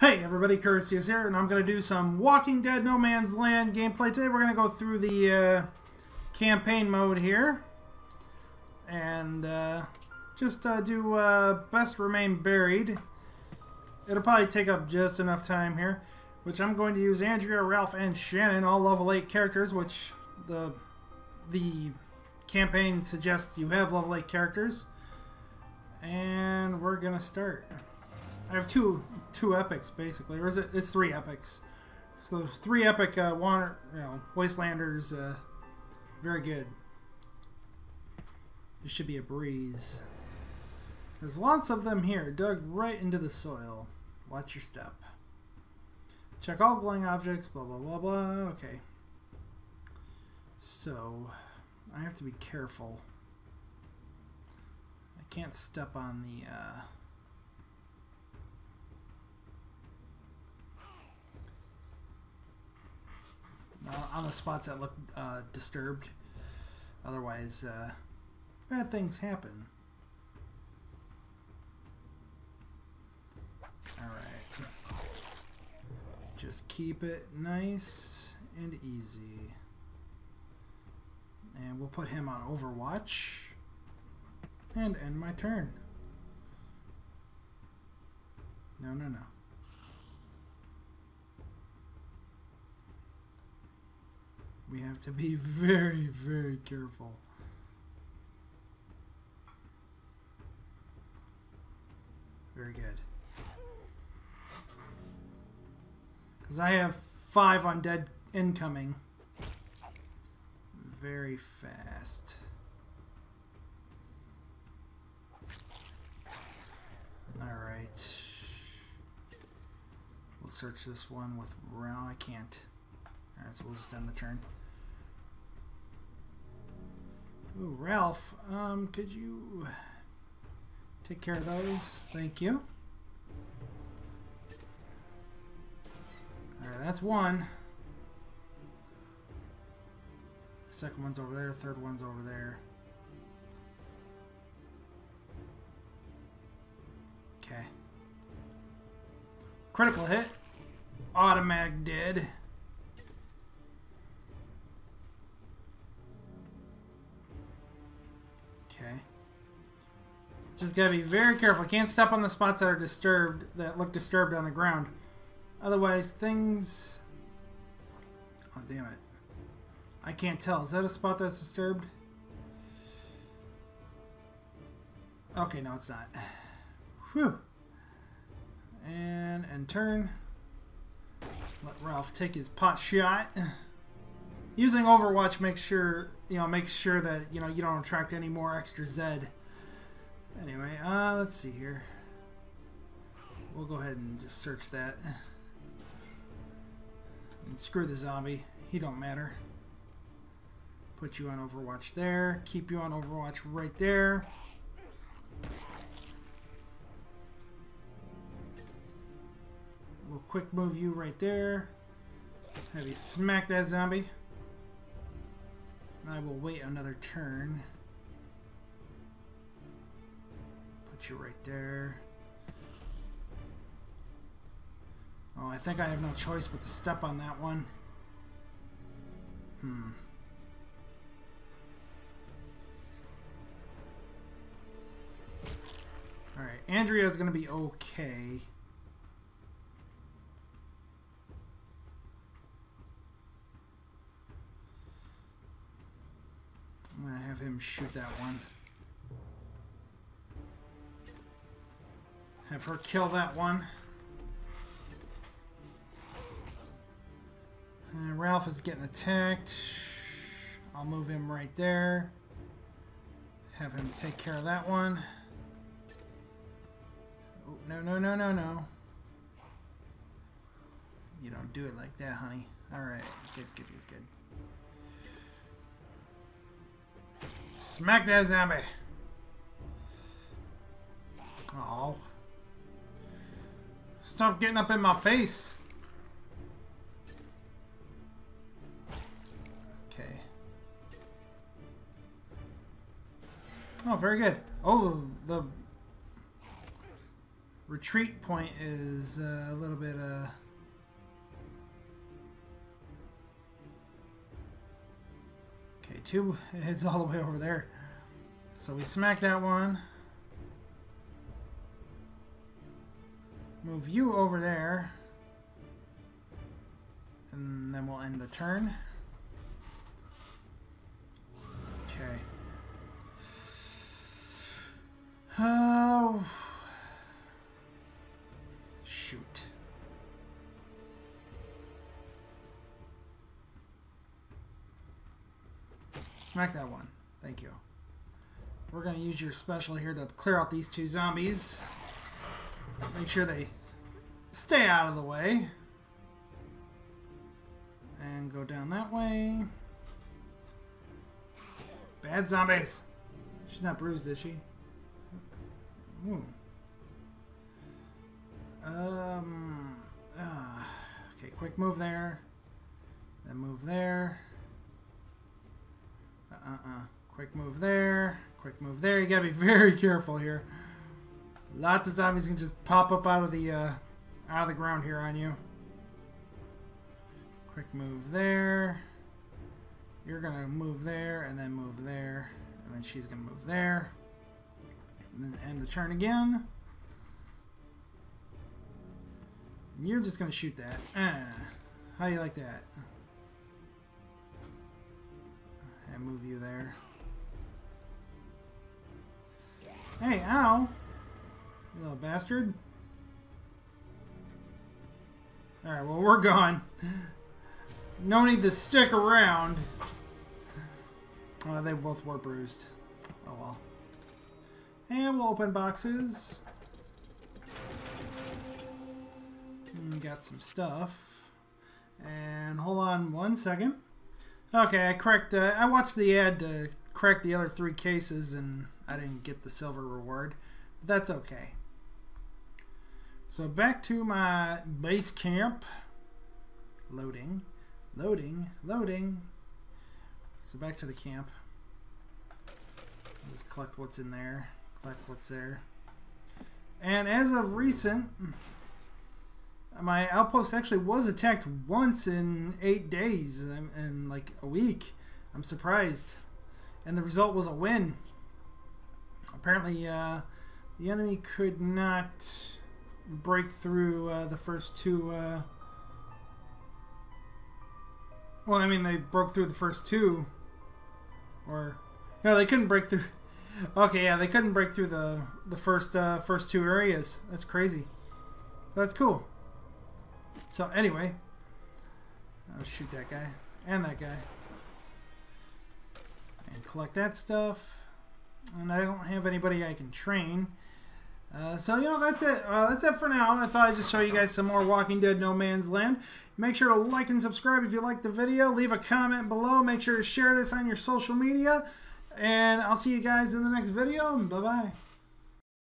Hey everybody, Curseius here, and I'm going to do some Walking Dead No Man's Land gameplay. Today we're going to go through the campaign mode here, and just do Best Remain Buried. It'll probably take up just enough time here, which I'm going to use Andrea, Ralph, and Shannon, all level 8 characters, which the campaign suggests you have level 8 characters. And we're going to start. I have two epics basically, or is it? It's three epics. So three epic Wastelanders, very good. This should be a breeze. There's lots of them here, dug right into the soil. Watch your step. Check all glowing objects. Blah blah blah blah. Okay. So I have to be careful. I can't step on the. On the spots that look disturbed. Otherwise, bad things happen. Alright. Just keep it nice and easy. And we'll put him on Overwatch. And end my turn. No, no, no. We have to be very, very careful. Very good. Because I have 5 undead incoming. Very fast. Alright. We'll search this one with... I can't. Alright, so we'll just end the turn. Ooh, Ralph, could you take care of those? Thank you. Alright, that's one. The second one's over there, the third one's over there. Okay. Critical hit. Automatic dead. Just gotta be very careful. Can't step on the spots that are disturbed, that look disturbed on the ground. Otherwise, things. Oh, damn it. I can't tell. Is that a spot that's disturbed? Okay, no, it's not. Whew. And turn. Let Ralph take his pot shot. Using Overwatch makes sure that you don't attract any more extra Zed. Anyway, let's see here. We'll go ahead and just search that. And screw the zombie. He don't matter. Put you on Overwatch there. Keep you on Overwatch right there. We'll quick move you right there. Have you smack that zombie. And I will wait another turn. You right there. Oh, I think I have no choice but to step on that one. Alright, Andrea's gonna be okay. I'm gonna have him shoot that one. Have her kill that one. And Ralph is getting attacked. I'll move him right there. Have him take care of that one. Oh, no, no, no, no, no. You don't do it like that, honey. Alright, good, good, good, good. Smack that zombie! Oh. Stop getting up in my face. Okay. Oh, very good. Oh, the retreat point is a little bit okay, two hits all the way over there. So we smack that one. Move you over there. And then we'll end the turn. Okay. Oh. Shoot. Smack that one. Thank you. We're going to use your special here to clear out these two zombies. Make sure they stay out of the way. And go down that way. Bad zombies. She's not bruised, is she? Ooh. Okay, quick move there. Then move there. Quick move there. Quick move there. You gotta be very careful here. Lots of zombies can just pop up out of the ground here on you. Quick move there. You're gonna move there, and then move there, and then she's gonna move there, and then end the turn again. And you're just gonna shoot that. How do you like that? And move you there. Hey, ow! You little bastard. Alright, well, we're gone. No need to stick around. They both were bruised. Oh well. And we'll open boxes. And got some stuff. And hold on one second. Okay, I correct. I watched the ad to correct the other three cases, and I didn't get the silver reward. But that's okay. So back to my base camp. Loading. Loading, loading. So back to the camp. I'll just collect what's in there, collect what's there. And as of recent, my outpost actually was attacked once in 8 days, in like a week. I'm surprised. And the result was a win. Apparently, the enemy could not break through the first two... Well, I mean, they broke through the first two. Or, no, they couldn't break through. Okay, yeah, they couldn't break through the first two areas. That's crazy. That's cool. So, anyway. I'll shoot that guy. And that guy. And collect that stuff. And I don't have anybody I can train. So, you know, that's it. That's it for now. I thought I'd just show you guys some more Walking Dead No Man's Land. Make sure to like and subscribe if you liked the video. Leave a comment below. Make sure to share this on your social media. And I'll see you guys in the next video. Bye-bye.